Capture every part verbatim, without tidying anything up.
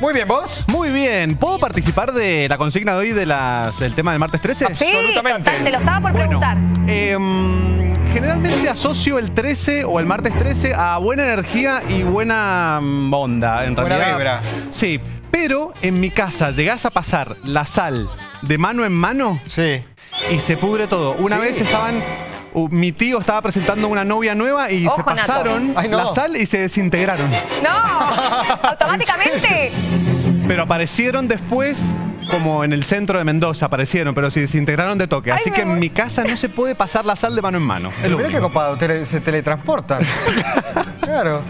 Muy bien, ¿vos? Muy bien. ¿Puedo participar de la consigna de hoy de las, del tema del martes trece? Sí, absolutamente. Total, te lo estaba por preguntar. Bueno, eh, generalmente asocio el trece o el martes trece a buena energía y buena onda, en realidad. Buena vibra. Sí, pero en mi casa llegás a pasar la sal de mano en mano. Sí. Y se pudre todo. Una sí. vez estaban... Uh, mi tío estaba presentando una novia nueva y Ojo, se pasaron Ay, no. la sal y se desintegraron. ¡No! ¡Automáticamente! Pero aparecieron después, como en el centro de Mendoza aparecieron, pero se desintegraron de toque. Ay, Así que voy. en mi casa no se puede pasar la sal de mano en mano. Es lo único. Qué copado, Tele, se teletransportan. Claro.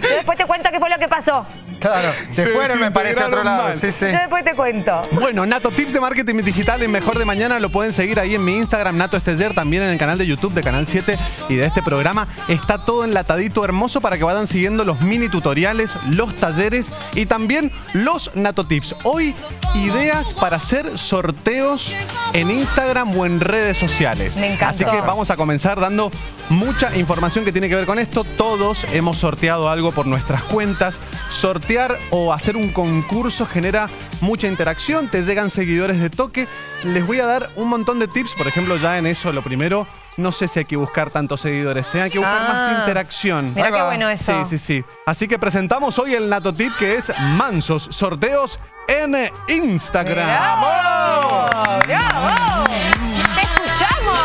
Yo después te cuento qué fue lo que pasó. Claro, se sí, fueron, sí, me parece, a otro lado. Sí, sí. Yo después te cuento. Bueno, Nato Tips de Marketing Digital en Mejor de Mañana. Lo pueden seguir ahí en mi Instagram, Nato Esteller. También en el canal de YouTube de Canal siete y de este programa. Está todo enlatadito, hermoso, para que vayan siguiendo los mini tutoriales, los talleres y también los Nato Tips. Hoy, ideas para hacer sorteos en Instagram o en redes sociales. Me encanta. Así que vamos a comenzar dando mucha información que tiene que ver con esto. Todos hemos sorteado algo por nuestras cuentas. Sorteos o hacer un concurso genera mucha interacción, te llegan seguidores de toque. Les voy a dar un montón de tips, por ejemplo, ya en eso, lo primero, no sé si hay que buscar tantos seguidores, ¿eh? Hay que buscar ah, más interacción. Mira qué bueno eso. Sí, sí, sí. Así que presentamos hoy el Nato Tip, que es mansos sorteos en Instagram. ¡Bravo! ¡Bravo! ¡Te escuchamos!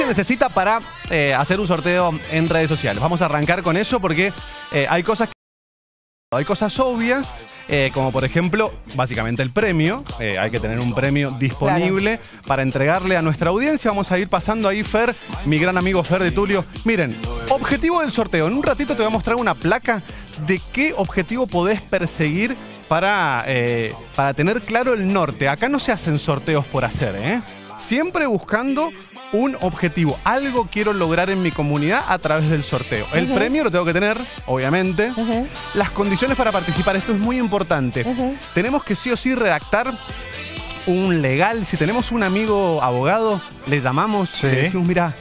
Se necesita para eh, hacer un sorteo en redes sociales. Vamos a arrancar con eso porque eh, hay cosas que hay cosas obvias, eh, como por ejemplo, básicamente el premio. Eh, hay que tener un premio disponible claro. para entregarle a nuestra audiencia. Vamos a ir pasando ahí, Fer, mi gran amigo Fer de Tulio. Miren, objetivo del sorteo. En un ratito te voy a mostrar una placa de qué objetivo podés perseguir para, eh, para tener claro el norte. Acá no se hacen sorteos por hacer, ¿eh? Siempre buscando un objetivo. Algo quiero lograr en mi comunidad a través del sorteo. El uh-huh. premio lo tengo que tener, obviamente. Uh-huh. Las condiciones para participar. Esto es muy importante. Uh-huh. Tenemos que sí o sí redactar un legal. Si tenemos un amigo abogado, le llamamos sí. y le decimos, mira,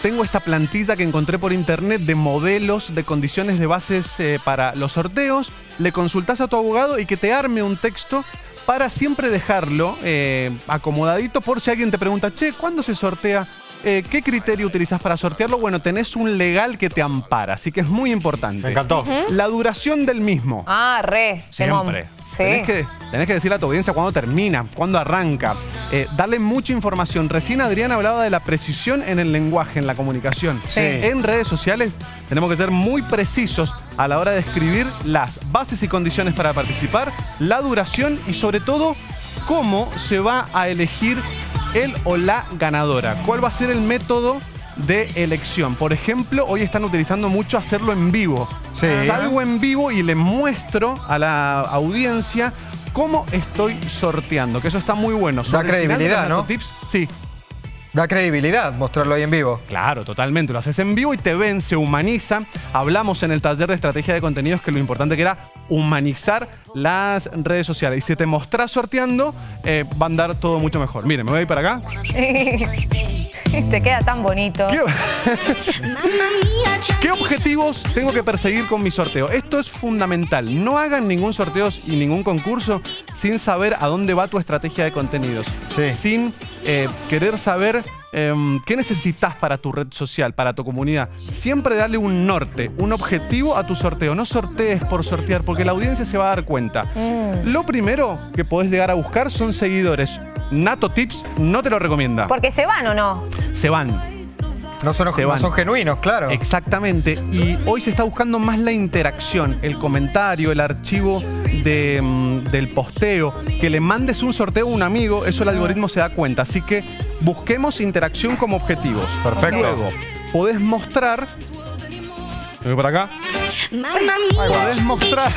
tengo esta plantilla que encontré por internet de modelos, de condiciones de bases eh, para los sorteos. Le consultás a tu abogado y que te arme un texto para siempre dejarlo eh, acomodadito por si alguien te pregunta, che, ¿cuándo se sortea? Eh, ¿Qué criterio utilizás para sortearlo? Bueno, tenés un legal que te ampara, así que es muy importante. Me encantó. Uh-huh. La duración del mismo. Ah, re. Siempre. Sí. Tenés que, tenés que decirle a tu audiencia cuándo termina, cuándo arranca. Eh, darle mucha información. Recién Adrián hablaba de la precisión en el lenguaje, en la comunicación. Sí. En redes sociales tenemos que ser muy precisos a la hora de escribir las bases y condiciones para participar, la duración y sobre todo cómo se va a elegir el o la ganadora. ¿Cuál va a ser el método de elección? Por ejemplo, hoy están utilizando mucho hacerlo en vivo. Sí. Salgo en vivo y le muestro a la audiencia cómo estoy sorteando, que eso está muy bueno. Sobre da credibilidad, ¿no? Tips, sí. Da credibilidad mostrarlo ahí en vivo. Claro, totalmente. Lo haces en vivo y te ven, se humaniza. Hablamos en el taller de estrategia de contenidos que lo importante que era humanizar las redes sociales. Y si te mostrás sorteando, eh, va a andar todo mucho mejor. Miren, me voy para acá. Te queda tan bonito. ¿Qué, ¿Qué objetivos tengo que perseguir con mi sorteo? Esto es fundamental. No hagan ningún sorteo y ningún concurso sin saber a dónde va tu estrategia de contenidos. Sí. Sin eh, querer saber eh, qué necesitas para tu red social, para tu comunidad. Siempre dale un norte, un objetivo a tu sorteo. No sortees por sortear porque la audiencia se va a dar cuenta. Mm. Lo primero que podés llegar a buscar son seguidores. Nato Tips no te lo recomienda. ¿Porque se van o no? Se van. No son, se van. No son genuinos, claro. Exactamente. Y hoy se está buscando más la interacción, el comentario, el archivo de, del posteo. Que le mandes un sorteo a un amigo, eso el algoritmo se da cuenta. Así que busquemos interacción como objetivos. Perfecto. Luego, podés mostrar... ¿Me voy para acá? Podés mostrar...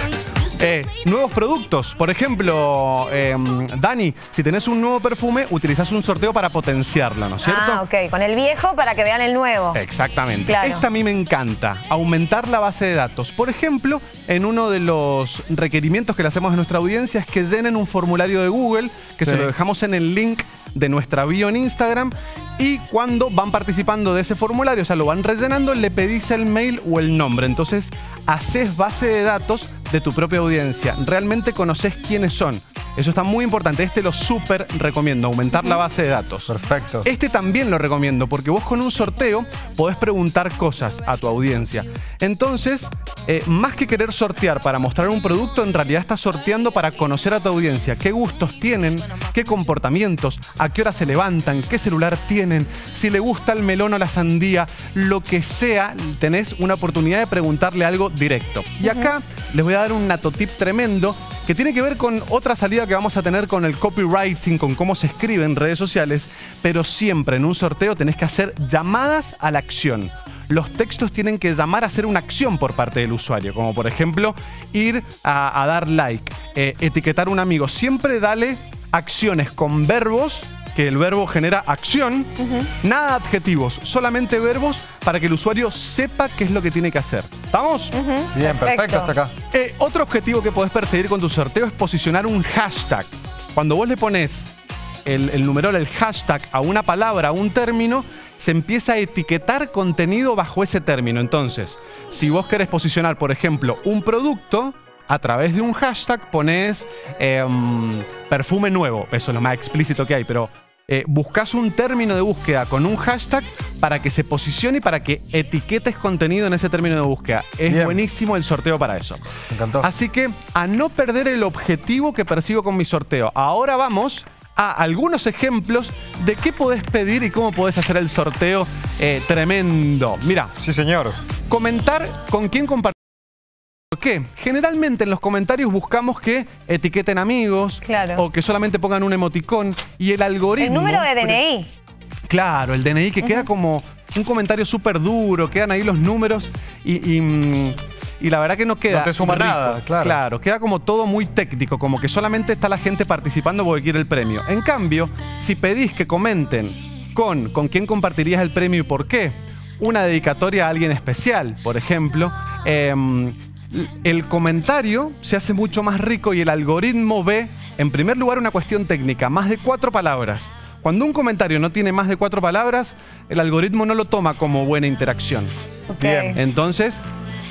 Eh, nuevos productos. Por ejemplo, eh, Dani, si tenés un nuevo perfume, utilizás un sorteo para potenciarlo, ¿no es cierto? Ah, ok. Con el viejo para que vean el nuevo. Exactamente. Claro. Esta a mí me encanta. Aumentar la base de datos. Por ejemplo, en uno de los requerimientos que le hacemos a nuestra audiencia es que llenen un formulario de Google, que sí. se lo dejamos en el link de nuestra bio en Instagram, y cuando van participando de ese formulario, o sea, lo van rellenando, le pedís el mail o el nombre. Entonces, haces base de datos de tu propia audiencia. Realmente conoces quiénes son. Eso está muy importante. Este lo súper recomiendo, aumentar la base de datos. Perfecto. Este también lo recomiendo porque vos con un sorteo podés preguntar cosas a tu audiencia. Entonces, eh, más que querer sortear para mostrar un producto, en realidad estás sorteando para conocer a tu audiencia. ¿Qué gustos tienen? ¿Qué comportamientos? ¿A qué hora se levantan? ¿Qué celular tienen? Si le gusta el melón o la sandía, lo que sea, tenés una oportunidad de preguntarle algo directo. Y acá les voy a dar un Nato Tip tremendo que tiene que ver con otra salida que vamos a tener con el copywriting, con cómo se escribe en redes sociales, pero siempre en un sorteo tenés que hacer llamadas a la acción. Los textos tienen que llamar a hacer una acción por parte del usuario, como por ejemplo ir a, a dar like, eh, etiquetar a un amigo. Siempre dale acciones con verbos, que el verbo genera acción, uh-huh. Nada adjetivos, solamente verbos para que el usuario sepa qué es lo que tiene que hacer. ¿Estamos? Uh-huh. Bien, perfecto. perfecto hasta acá. Eh, otro objetivo que podés perseguir con tu sorteo es posicionar un hashtag. Cuando vos le pones el, el numeral, el hashtag a una palabra, a un término, se empieza a etiquetar contenido bajo ese término. Entonces, si vos querés posicionar, por ejemplo, un producto, a través de un hashtag pones eh, perfume nuevo. Eso es lo más explícito que hay, pero eh, buscas un término de búsqueda con un hashtag para que se posicione y para que etiquetes contenido en ese término de búsqueda. Es Bien. buenísimo el sorteo para eso. Me encantó. Así que, a no perder el objetivo que persigo con mi sorteo. Ahora vamos a algunos ejemplos de qué podés pedir y cómo podés hacer el sorteo eh, tremendo. Mira. Sí, señor. Comentar con quién compartir. ¿Por qué? Generalmente en los comentarios buscamos que etiqueten amigos, claro, o que solamente pongan un emoticón, y el algoritmo... El número de D N I. Claro, el D N I, que uh-huh. queda como un comentario súper duro, quedan ahí los números y, y, y la verdad que no queda... No te suma nada, claro. Claro, queda como todo muy técnico, como que solamente está la gente participando porque quiere el premio. En cambio, si pedís que comenten con, con quién compartirías el premio y por qué, una dedicatoria a alguien especial, por ejemplo... Eh, el comentario se hace mucho más rico y el algoritmo ve, en primer lugar, una cuestión técnica, más de cuatro palabras. Cuando un comentario no tiene más de cuatro palabras, el algoritmo no lo toma como buena interacción. Okay. Bien. Entonces,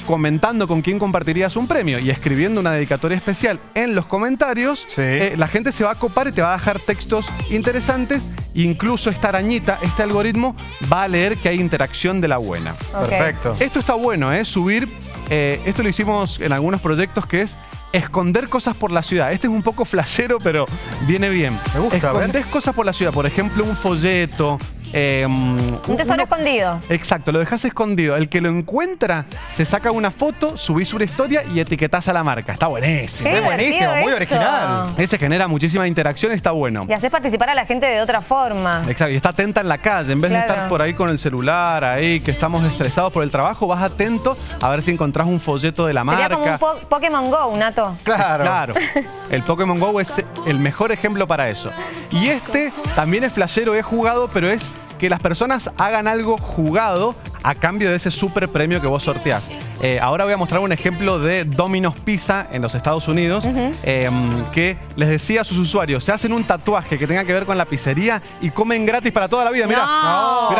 comentando con quién compartirías un premio y escribiendo una dedicatoria especial en los comentarios, sí. eh, la gente se va a copar y te va a dejar textos interesantes. Incluso esta arañita, este algoritmo, va a leer que hay interacción de la buena. Okay. Perfecto. Esto está bueno, ¿eh? Subir... Eh, esto lo hicimos en algunos proyectos, que es esconder cosas por la ciudad. Este es un poco flashero, pero viene bien. Me gusta. Escondés cosas por la ciudad, por ejemplo, un folleto. Eh, un tesoro uno, escondido. Exacto, lo dejás escondido. El que lo encuentra se saca una foto, subís una historia y etiquetás a la marca. Está buenísimo. Es buenísimo, muy eso. original. Ese genera muchísima interacción, está bueno. Y haces participar a la gente de otra forma. Exacto, y está atenta en la calle. En vez claro. de estar por ahí con el celular, ahí que estamos estresados por el trabajo, vas atento a ver si encontrás un folleto de la Sería marca. Sería como un po Pokémon Go, Nato. Claro. Claro. El Pokémon Go es el mejor ejemplo para eso. Y este también es flashero, es jugado, pero es que las personas hagan algo jugado a cambio de ese super premio que vos sorteás. Eh, ahora voy a mostrar un ejemplo de Domino's Pizza en los Estados Unidos, uh-huh. eh, que les decía a sus usuarios, se hacen un tatuaje que tenga que ver con la pizzería y comen gratis para toda la vida. Mirá, no.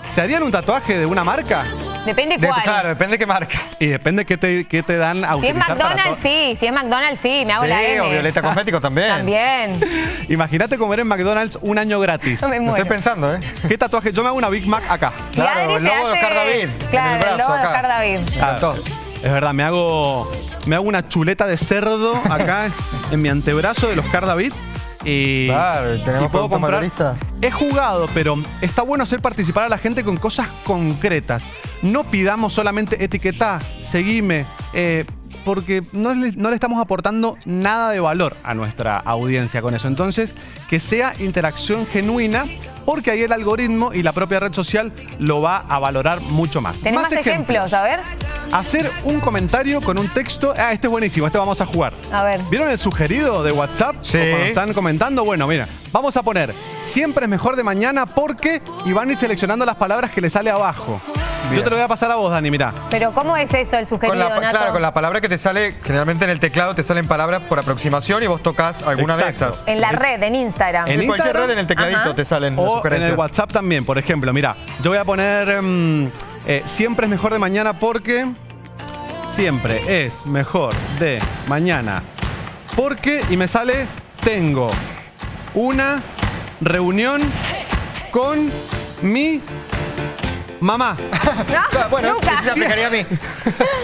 mirá. ¿Se harían un tatuaje de una marca? Depende de, cuál. Claro, depende de qué marca. Y depende qué te, qué te dan a utilizar. Si es McDonald's, sí. Si es McDonald's, sí. Me hago sí, la M. O Violeta Cosmético también. También. Imagínate comer en McDonald's un año gratis. No me muero. Lo estoy pensando, ¿eh? ¿Qué tatuaje? Yo me hago una Big Mac acá. Claro, el logo de Oscar David. Claro, el, brazo, el logo de Oscar David. Claro. Es verdad, me hago, me hago una chuleta de cerdo acá en mi antebrazo de los Oscar David. Y, claro, tenemos y puedo comprar. Mayorista. He jugado, pero está bueno hacer participar a la gente con cosas concretas. No pidamos solamente etiquetá, seguime, eh, porque no le, no le estamos aportando nada de valor a nuestra audiencia con eso. Entonces, que sea interacción genuina, porque ahí el algoritmo y la propia red social lo va a valorar mucho más. Tenés más, más ejemplos, ejemplos, a ver. Hacer un comentario con un texto. Ah, este es buenísimo, este vamos a jugar. A ver. ¿Vieron el sugerido de WhatsApp? Sí. Cuando están comentando, bueno, mira, vamos a poner siempre es mejor de mañana porque, y van a ir seleccionando las palabras que le sale abajo. Bien. Yo te lo voy a pasar a vos, Dani, mirá. Pero ¿cómo es eso el sugerido, con la, Nato? Claro, con las palabras que te sale, generalmente en el teclado te salen palabras por aproximación y vos tocas alguna Exacto. de esas. En la red, en Instagram. En, en Instagram? Cualquier red, en el tecladito Ajá. te salen o las sugerencias. En el WhatsApp también, por ejemplo. Mirá, yo voy a poner um, eh, siempre es mejor de mañana porque... Siempre es mejor de mañana porque... Y me sale, tengo una reunión con mi... Mamá. No, bueno, nunca. Se aplicaría a mí.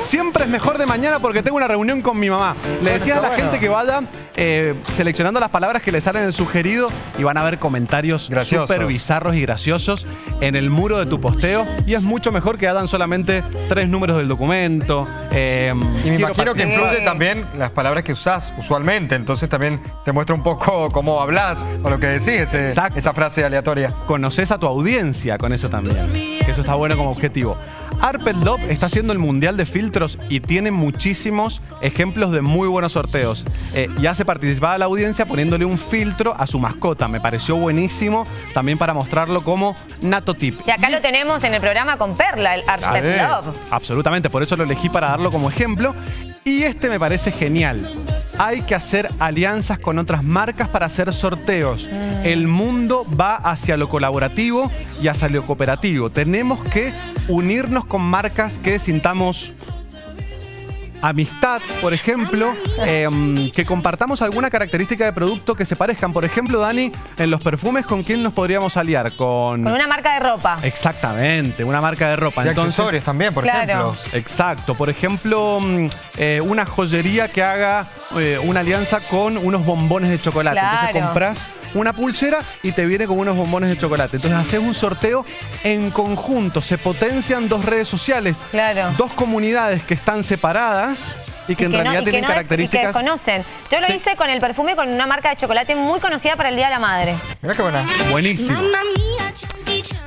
Siempre es mejor de mañana porque tengo una reunión con mi mamá. Le decía a la bueno. gente que vaya eh, seleccionando las palabras que le salen en sugerido y van a ver comentarios súper bizarros y graciosos en el muro de tu posteo. Y es mucho mejor que hagan solamente tres números del documento. Eh, y me imagino que influye también las palabras que usás usualmente. Entonces también te muestra un poco cómo hablas o lo que decís, eh, esa frase aleatoria. Conoces a tu audiencia con eso también. Que eso está bueno como objetivo. Arpet Love está haciendo el mundial de filtros y tiene muchísimos ejemplos de muy buenos sorteos. Eh, y hace participar a la audiencia poniéndole un filtro a su mascota. Me pareció buenísimo también para mostrarlo como Nato Tip. Y acá y... lo tenemos en el programa con Perla, el Arpet Love. Absolutamente, por eso lo elegí para darlo como ejemplo. Y este me parece genial. Hay que hacer alianzas con otras marcas para hacer sorteos. Mm. El mundo va hacia lo colaborativo y hacia lo cooperativo. Tenemos que unirnos con marcas que sintamos amistad, por ejemplo, eh, que compartamos alguna característica de producto que se parezcan. Por ejemplo, Dani, en los perfumes, ¿con quién nos podríamos aliar? Con, con una marca de ropa. Exactamente, una marca de ropa. Y Entonces, accesorios también, por claro. ejemplo. Exacto. Por ejemplo, eh, una joyería que haga eh, una alianza con unos bombones de chocolate. Claro. Entonces compras una pulsera y te viene con unos bombones de chocolate. Entonces haces un sorteo en conjunto. Se potencian dos redes sociales, claro. dos comunidades que están separadas y que y en que realidad no, tienen que no, características. Y que conocen. Yo lo sí. hice con el perfume con una marca de chocolate muy conocida para el Día de la Madre. Mirá qué buena. Buenísimo.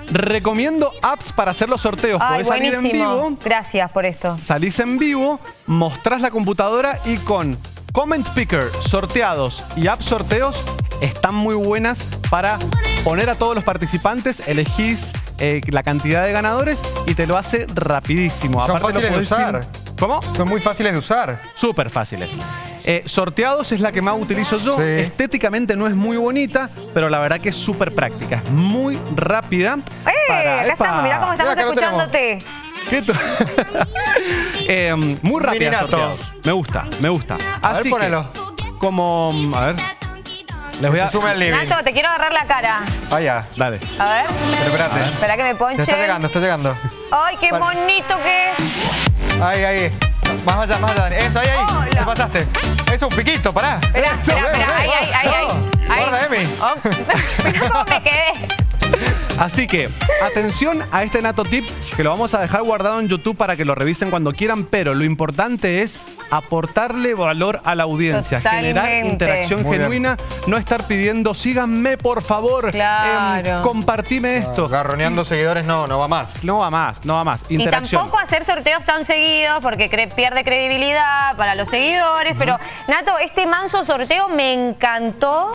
Recomiendo apps para hacer los sorteos. Ay, podés buenísimo. salir en vivo. Gracias por esto. Salís en vivo, mostrás la computadora y con Comment Picker, Sorteados y App Sorteos están muy buenas para poner a todos los participantes, elegís eh, la cantidad de ganadores y te lo hace rapidísimo. Son Aparte, fáciles de usar. Sin... ¿Cómo? Son muy fáciles de usar. Súper fáciles. Eh, Sorteados es la que más utilizo yo. Sí. Estéticamente no es muy bonita, pero la verdad que es súper práctica. Es muy rápida. ¡Eh! Para... Acá ¡Epa! estamos, mirá cómo estamos mirá, escuchándote. eh, muy rápida Sorteados. Me gusta, me gusta. Así a ver, ponelo. Que, como... A ver... Les voy a... Nato, te quiero agarrar la cara. Ah, ya. Dale. A ver. Pero espérate. Espera que me ponche. Está llegando, está llegando. Ay, qué vale. bonito que es. Ahí, ahí. Más allá, más allá. Eso, ahí, ahí. Oh, lo... Te pasaste. Eso, un piquito, pará. Espera, espera, espera. Ahí, ahí, ahí. ahí. Guarda, Emi. Oh. Mirá cómo me quedé. Así que, atención a este Nato Tip, que lo vamos a dejar guardado en YouTube para que lo revisen cuando quieran, pero lo importante es aportarle valor a la audiencia, Totalmente. generar interacción Muy genuina, bien. no estar pidiendo, síganme por favor, claro. eh, compartime esto. Garroneando seguidores no, no va más. No va más, no va más. Interacción. Y tampoco hacer sorteos tan seguidos porque cre pierde credibilidad para los seguidores, uh-huh. pero Nato, este manso sorteo me encantó.